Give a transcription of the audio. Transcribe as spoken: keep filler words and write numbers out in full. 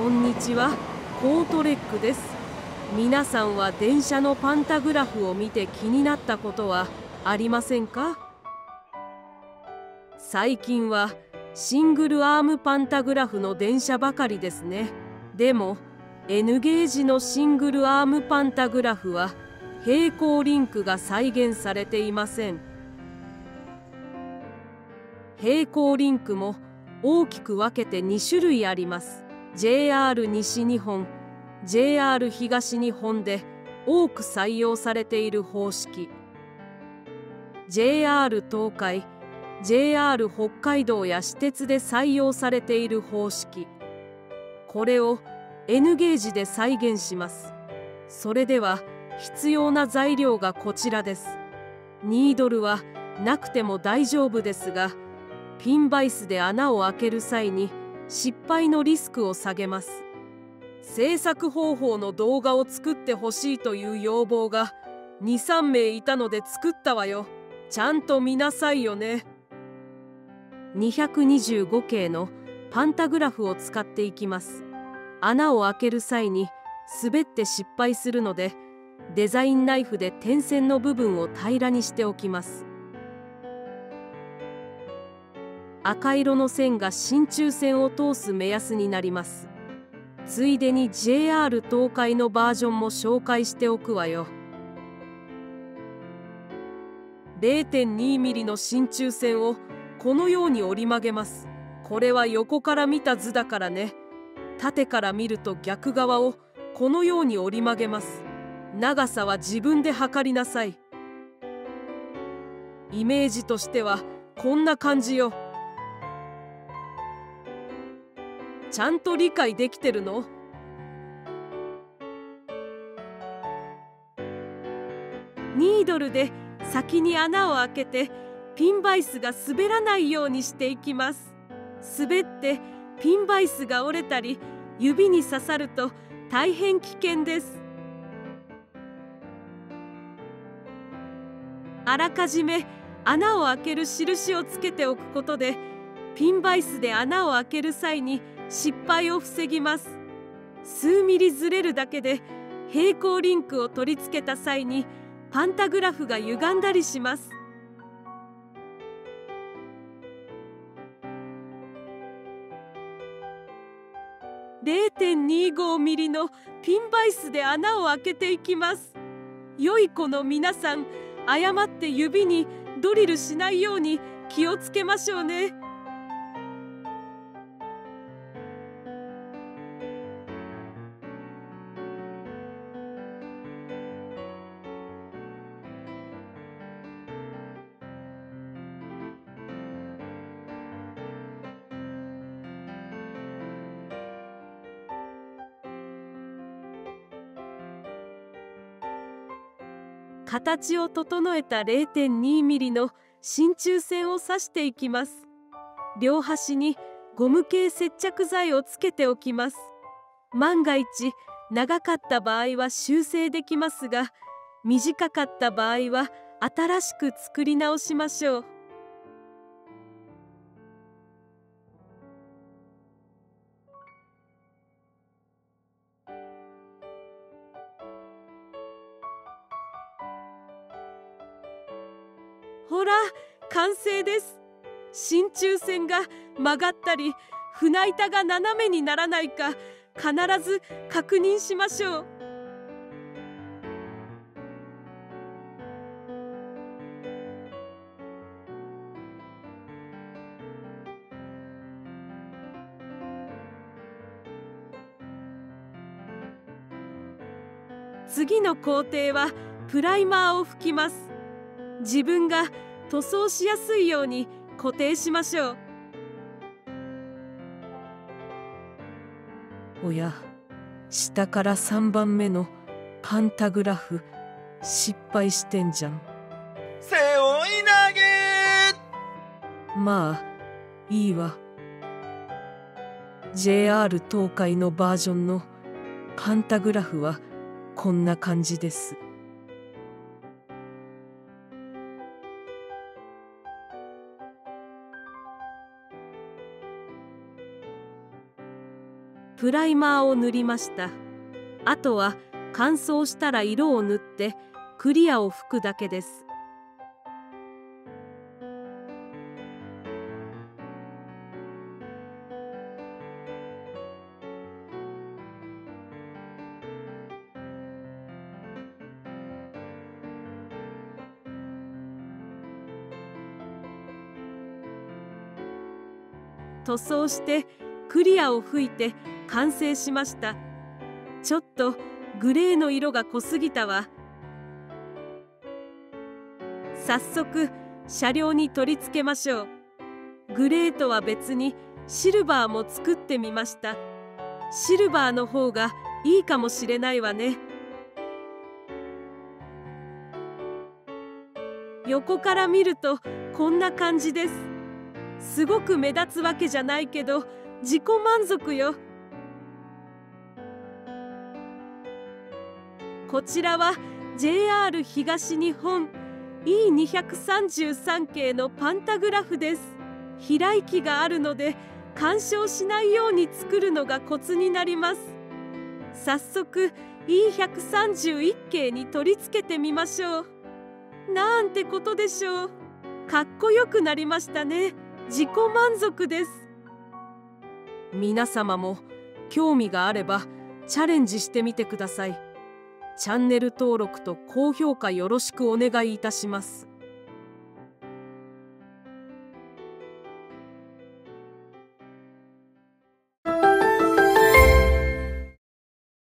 こんにちは、コートレックです。皆さんは電車のパンタグラフを見て気になったことはありませんか？最近はシングルアームパンタグラフの電車ばかりですね。でも N ゲージのシングルアームパンタグラフは平行リンクが再現されていません。平行リンクも大きく分けてに種類あります。ジェイアール 西日本、ジェイアール 東日本で多く採用されている方式。ジェイアール 東海、ジェイアール 北海道や私鉄で採用されている方式。これを N ゲージで再現します。それでは必要な材料がこちらです。ニードルはなくても大丈夫ですが、ピンバイスで穴を開ける際に失敗のリスクを下げます。制作方法の動画を作ってほしいという要望がに、さん名いたので作ったわよ。ちゃんと見なさいよね。にひゃくにじゅうご系のパンタグラフを使っていきます。穴を開ける際に滑って失敗するので、デザインナイフで点線の部分を平らにしておきます。赤色の線が真鍮線を通す目安になります。ついでに ジェイアール 東海のバージョンも紹介しておくわよ。れいてんにミリの真鍮線をこのように折り曲げます。これは横から見た図だからね。縦から見ると逆側をこのように折り曲げます。長さは自分で測りなさい。イメージとしてはこんな感じよ。ちゃんと理解できてるの？ニードルで先に穴を開けてピンバイスが滑らないようにしていきます。滑ってピンバイスが折れたり指に刺さると大変危険です。あらかじめ穴を開ける印をつけておくことでピンバイスで穴を開ける際に失敗を防ぎます。数ミリずれるだけで平行リンクを取り付けた際にパンタグラフが歪んだりします。れいてんにごミリのピンバイスで穴を開けていきます。良い子の皆さん、誤って指にドリルしないように気をつけましょうね。形を整えた れいてんにミリ の真鍮線を刺していきます。両端にゴム系接着剤をつけておきます。万が一長かった場合は修正できますが、短かった場合は新しく作り直しましょう。ほら、完成です。真鍮線が曲がったり、船板が斜めにならないか、必ず確認しましょう。次の工程はプライマーを吹きます。自分が塗装しやすいように固定しましょう。おや、下からさんばんめのパンタグラフ失敗してんじゃん。背負い投げ。まあいいわ。 ジェイアール 東海のバージョンのパンタグラフはこんな感じです。プライマーを塗りました。あとは乾燥したら色を塗ってクリアを吹くだけです。塗装してクリアを吹いて完成しました。ちょっとグレーの色が濃すぎたわ。早速車両に取り付けましょう。グレーとは別にシルバーも作ってみました。シルバーの方がいいかもしれないわね。横から見るとこんな感じです。すごく目立つわけじゃないけど自己満足よ。こちらは ジェイアール 東日本 イーにひゃくさんじゅうさん 系のパンタグラフです。飛来機があるので干渉しないように作るのがコツになります。早速 イーひゃくさんじゅういち 系に取り付けてみましょう。なんてことでしょう。かっこよくなりましたね。自己満足です。皆様も興味があればチャレンジしてみてください。チャンネル登録と高評価よろしくお願いいたします。